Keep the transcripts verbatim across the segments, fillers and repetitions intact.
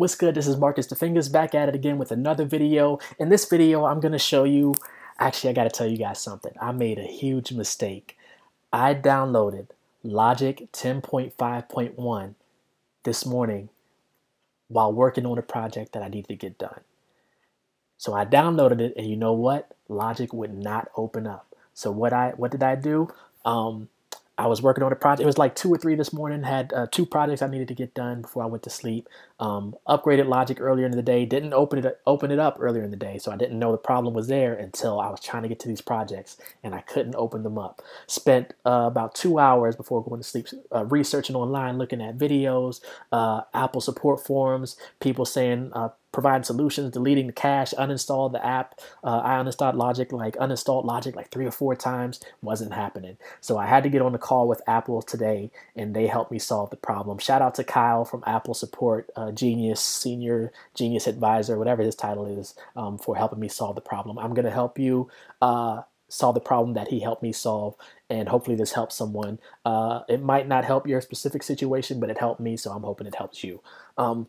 What's good? This is Marcus the Fingers back at it again with another video. In this video, I'm going to show you, actually, I got to tell you guys something. I made a huge mistake. I downloaded Logic ten point five point one this morning while working on a project that I needed to get done. So I downloaded it, and you know what? Logic would not open up. So what I what did I do? Um, I was working on a project. It was like two or three this morning. Had uh, two projects I needed to get done before I went to sleep. Um, upgraded Logic earlier in the day. Didn't open it open it up earlier in the day, so I didn't know the problem was there until I was trying to get to these projects and I couldn't open them up. Spent uh, about two hours before going to sleep uh, researching online, looking at videos, uh, Apple support forums, people saying. Uh, providing solutions, deleting the cache, uninstalled the app. Uh, I uninstalled Logic, like uninstalled Logic like three or four times, wasn't happening. So I had to get on the call with Apple today, and they helped me solve the problem. Shout out to Kyle from Apple Support, uh, Genius, Senior Genius Advisor, whatever his title is, um, for helping me solve the problem. I'm gonna help you uh, solve the problem that he helped me solve, and hopefully this helps someone. Uh, it might not help your specific situation, but it helped me, so I'm hoping it helps you. Um,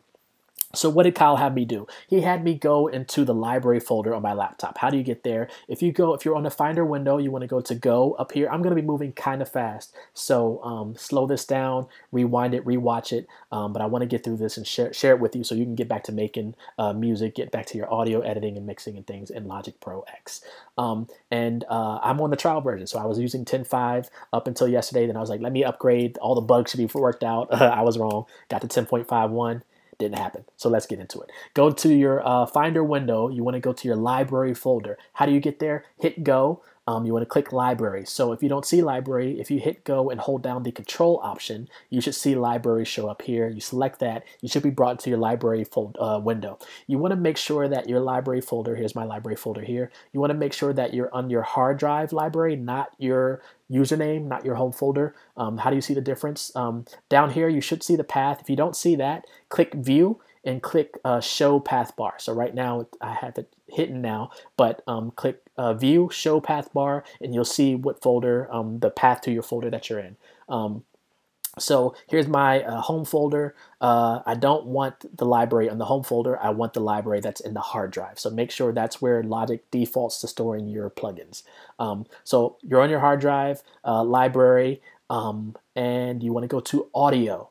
So what did Kyle have me do? He had me go into the library folder on my laptop. How do you get there? If you go, if you're on the Finder window, you want to go to Go up here. I'm going to be moving kind of fast, so um, slow this down, rewind it, rewatch it. Um, but I want to get through this and share share it with you so you can get back to making uh, music, get back to your audio editing and mixing and things in Logic Pro X. Um, and uh, I'm on the trial version, so I was using ten point five up until yesterday. Then I was like, let me upgrade. All the bugs should be worked out. I was wrong. Got to ten point five one. Didn't happen. So let's get into it. Go to your uh, Finder window. You want to go to your library folder. How do you get there? Hit Go. Um, you want to click Library. So if you don't see Library, if you hit Go and hold down the Control option, you should see Library show up here. You select that. You should be brought to your library fold, uh, window. You want to make sure that your library folder, here's my library folder here, you want to make sure that you're on your hard drive library, not your username, not your home folder. Um, how do you see the difference? Um, down here, you should see the path. If you don't see that, click View and click uh, Show Path Bar. So right now, I have it hidden now, but um, click Uh, view, show path bar, and you'll see what folder, um, the path to your folder that you're in. Um, so here's my uh, home folder. Uh, I don't want the library on the home folder. I want the library that's in the hard drive. So make sure that's where Logic defaults to storing your plugins. Um, so you're on your hard drive, uh, library, um, and you want to go to audio.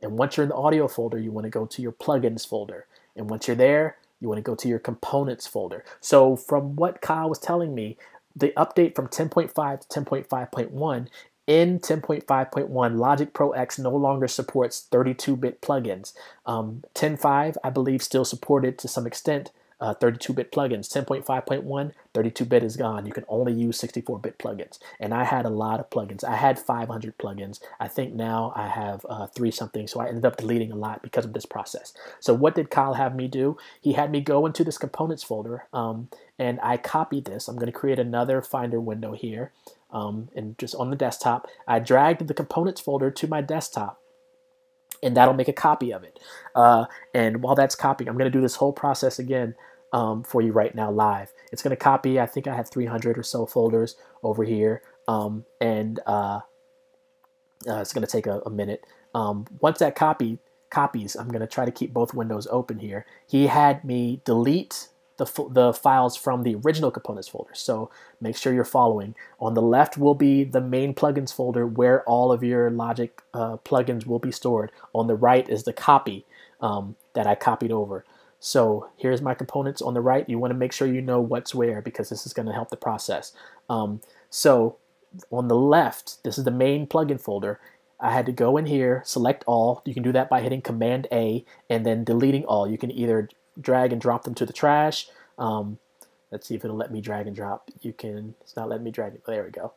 And once you're in the audio folder, you want to go to your plugins folder. And once you're there, you want to go to your components folder. So from what Kyle was telling me, the update from ten point five to ten point five point one, in ten point five point one, Logic Pro X no longer supports thirty-two bit plugins. Um, ten point five, I believe, still supported to some extent thirty-two bit uh, plugins. ten point five point one, thirty-two bit is gone. You can only use sixty-four bit plugins. And I had a lot of plugins. I had five hundred plugins. I think now I have uh, three something. So I ended up deleting a lot because of this process. So what did Kyle have me do? He had me go into this components folder, um, and I copied this. I'm going to create another Finder window here, um, and just on the desktop. I dragged the components folder to my desktop, and that'll make a copy of it. Uh, and while that's copying, I'm going to do this whole process again. Um, for you right now live. It's going to copy, I think I have three hundred or so folders over here, um, and uh, uh, it's going to take a, a minute. Um, once that copy copies, I'm going to try to keep both windows open here. He had me delete the, the files from the original components folder, so make sure you're following. On the left will be the main plugins folder where all of your Logic uh, plugins will be stored. On the right is the copy um, that I copied over. So here's my components on the right. You want to make sure you know what's where because this is going to help the process. Um, so on the left, this is the main plugin folder. I had to go in here, select all. You can do that by hitting Command A and then deleting all. You can either drag and drop them to the trash. Um, let's see if it'll let me drag and drop. You can, it's not letting me drag it. There we go.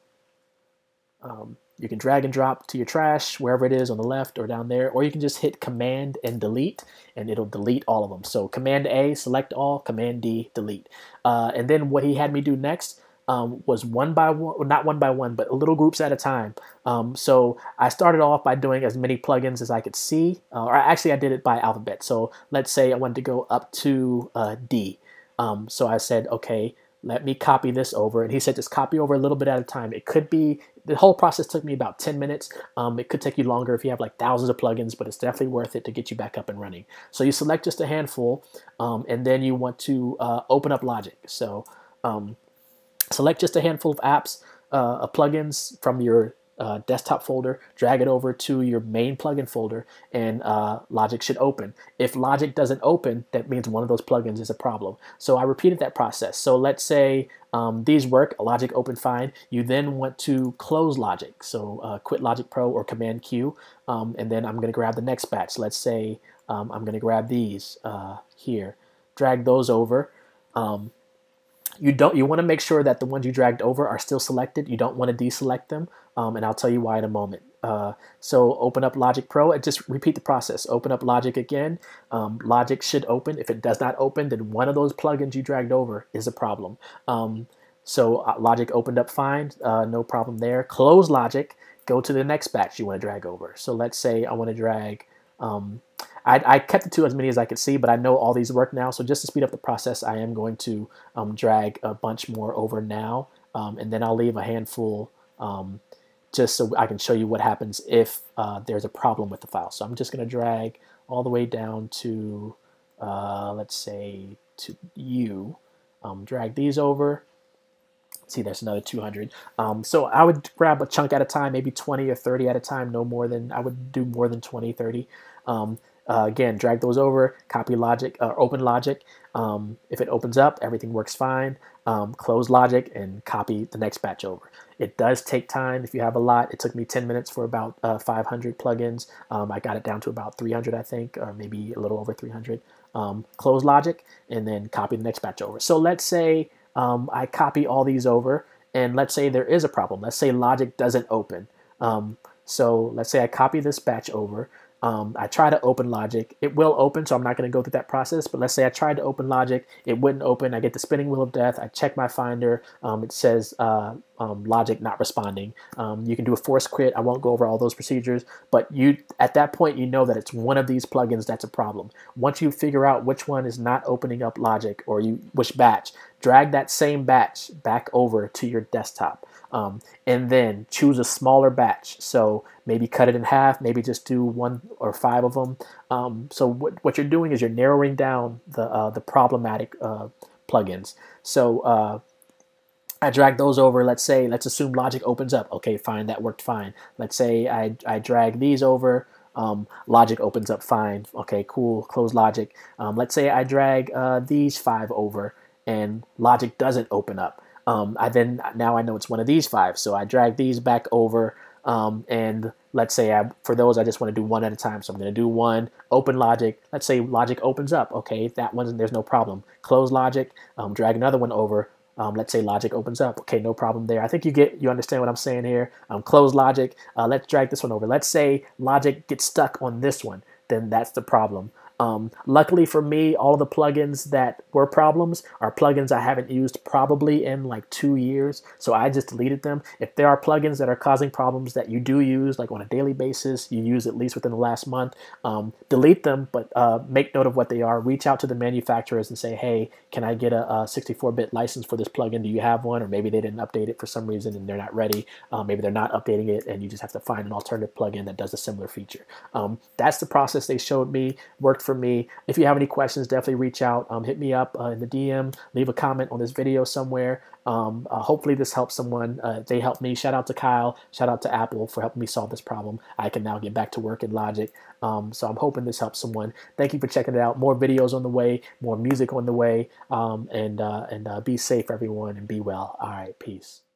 Um, you can drag and drop to your trash, wherever it is on the left or down there, or you can just hit Command and delete, and it'll delete all of them. So Command A, select all, Command D, delete. Uh, and then what he had me do next um, was one by one, not one by one, but little groups at a time. Um, so I started off by doing as many plugins as I could see, uh, or actually I did it by alphabet. So let's say I wanted to go up to uh, D. Um, so I said, okay, let me copy this over. And he said, just copy over a little bit at a time. It could be, the whole process took me about ten minutes. Um, it could take you longer if you have like thousands of plugins, but it's definitely worth it to get you back up and running. So you select just a handful, um, and then you want to uh, open up Logic. So um, select just a handful of apps, uh, of plugins from your Uh, desktop folder, drag it over to your main plugin folder, and uh, Logic should open. If Logic doesn't open, that means one of those plugins is a problem. So I repeated that process. So let's say um, these work, Logic opened fine. You then want to close Logic. So uh, quit Logic Pro or Command Q, um, and then I'm going to grab the next batch. Let's say um, I'm going to grab these uh, here, drag those over. Um, You don't. You want to make sure that the ones you dragged over are still selected. You don't want to deselect them, um, and I'll tell you why in a moment. Uh, so open up Logic Pro and just repeat the process. Open up Logic again. Um, Logic should open. If it does not open, then one of those plugins you dragged over is a problem. Um, so Logic opened up fine, uh, no problem there. Close Logic. Go to the next batch you want to drag over. So let's say I want to drag. Um, I, I kept it to as many as I could see, but I know all these work now. So just to speed up the process, I am going to um, drag a bunch more over now, um, and then I'll leave a handful um, just so I can show you what happens if uh, there's a problem with the file. So I'm just going to drag all the way down to, uh, let's say, to U. Um, drag these over. See, there's another two hundred. Um, so I would grab a chunk at a time, maybe twenty or thirty at a time, no more than, I would do more than twenty, thirty. Um, uh, again, drag those over, copy Logic, uh, open Logic. Um, if it opens up, everything works fine. Um, close Logic and copy the next batch over. It does take time if you have a lot. It took me ten minutes for about uh, five hundred plugins. Um, I got it down to about three hundred, I think, or maybe a little over three hundred. Um, close Logic and then copy the next batch over. So let's say, Um, I copy all these over, and let's say there is a problem. Let's say Logic doesn't open. Um, so let's say I copy this batch over. Um, I try to open Logic. It will open, so I'm not going to go through that process. But let's say I tried to open Logic. It wouldn't open. I get the spinning wheel of death. I check my Finder. Um, it says uh, um, Logic not responding. Um, you can do a force quit. I won't go over all those procedures. But you, at that point, you know that it's one of these plugins that's a problem. Once you figure out which one is not opening up Logic, or you which batch, drag that same batch back over to your desktop. Um, and then choose a smaller batch. So maybe cut it in half, maybe just do one or five of them. Um, so what, what you're doing is you're narrowing down the, uh, the problematic uh, plugins. So uh, I drag those over. Let's say, let's assume Logic opens up. Okay, fine, that worked fine. Let's say I, I drag these over. Um, Logic opens up fine. Okay, cool, close Logic. Um, let's say I drag uh, these five over and Logic doesn't open up. Um, I then now I know it's one of these five, so I drag these back over, um, and let's say I, for those I just want to do one at a time, so I'm going to do one. Open Logic. Let's say Logic opens up. Okay, that one, there's no problem. Close Logic. Um, drag another one over. Um, let's say Logic opens up. Okay, no problem there. I think you get, you understand what I'm saying here. Um, close Logic. Uh, let's drag this one over. Let's say Logic gets stuck on this one. Then that's the problem. Um, luckily for me, all the plugins that were problems are plugins I haven't used probably in like two years, so I just deleted them. If there are plugins that are causing problems that you do use, like on a daily basis, you use at least within the last month, um, delete them, but uh, make note of what they are. Reach out to the manufacturers and say, hey, can I get a sixty-four bit license for this plugin? Do you have one? Or maybe they didn't update it for some reason and they're not ready. Uh, maybe they're not updating it and you just have to find an alternative plugin that does a similar feature. Um, that's the process they showed me, worked for me. If you have any questions, definitely reach out. Um, hit me up uh, in the D M. Leave a comment on this video somewhere. Um, uh, hopefully this helps someone. Uh, they helped me. Shout out to Kyle. Shout out to Apple for helping me solve this problem. I can now get back to work in Logic. Um, so I'm hoping this helps someone. Thank you for checking it out. More videos on the way. More music on the way. Um, and uh, and uh, be safe, everyone, and be well. All right, peace.